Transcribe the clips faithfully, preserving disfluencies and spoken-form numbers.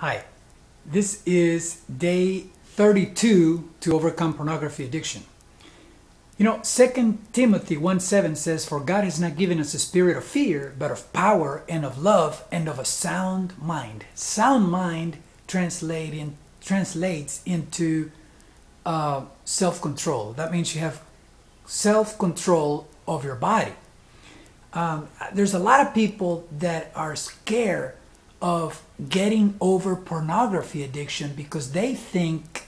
Hi, this is day thirty-two to overcome pornography addiction. You know, Second Timothy one seven says, "For God has not given us a spirit of fear, but of power and of love and of a sound mind." Sound mind translate in, translates into uh, self-control. That means you have self-control of your body. Um, there's a lot of people that are scared of getting over pornography addiction because they think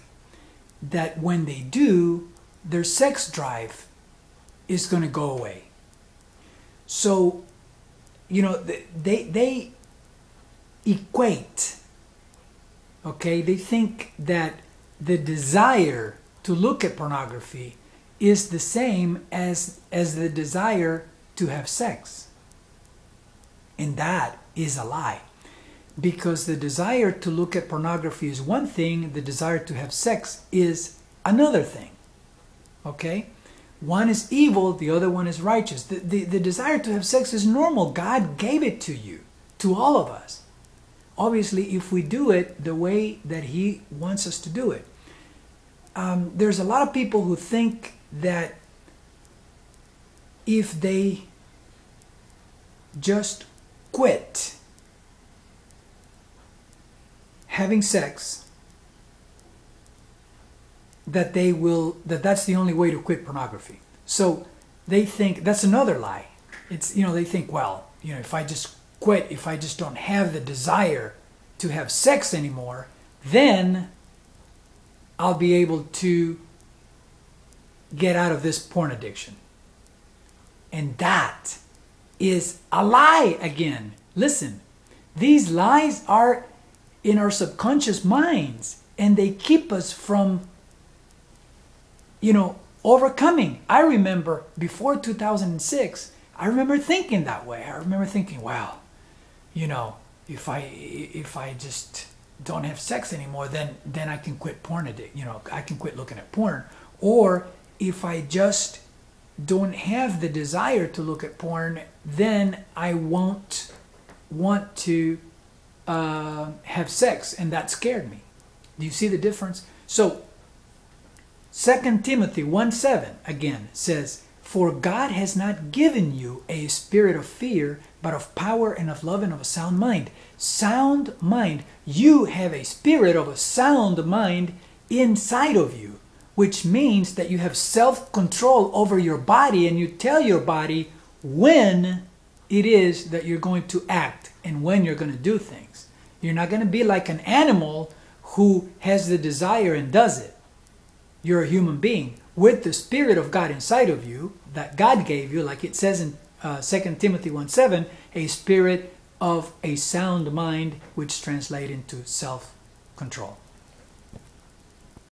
that when they do, their sex drive is going to go away. So, you know, they they equate, okay, they think that the desire to look at pornography is the same as as the desire to have sex. And that is a lie. Because the desire to look at pornography is one thing, the desire to have sex is another thing, okay? One is evil, the other one is righteous. The, the, the desire to have sex is normal. God gave it to you, to all of us. Obviously, if we do it the way that He wants us to do it. Um, there's a lot of people who think that if they just quit having sex, that they will, that that's the only way to quit pornography. So they think that's another lie. It's, you know, they think, well, you know, if I just quit, if I just don't have the desire to have sex anymore, then I'll be able to get out of this porn addiction. And that is a lie again. Listen, these lies are in our subconscious minds, and they keep us from, you know, overcoming. I remember before two thousand six, I remember thinking that way. I remember thinking, wow, you know, if I if I just don't have sex anymore, then then I can quit porn addict. You know, I can quit looking at porn. Or if I just don't have the desire to look at porn, then I won't want to Uh, have sex, and that scared me. Do you see the difference? So Second Timothy one seven again says, "For God has not given you a spirit of fear, but of power and of love and of a sound mind." Sound mind. You have a spirit of a sound mind inside of you, which means that you have self-control over your body, and you tell your body when it is that you're going to act and when you're going to do things. You're not going to be like an animal who has the desire and does it. You're a human being with the Spirit of God inside of you that God gave you, like it says in uh, Second Timothy one seven, a spirit of a sound mind, which translates into self-control.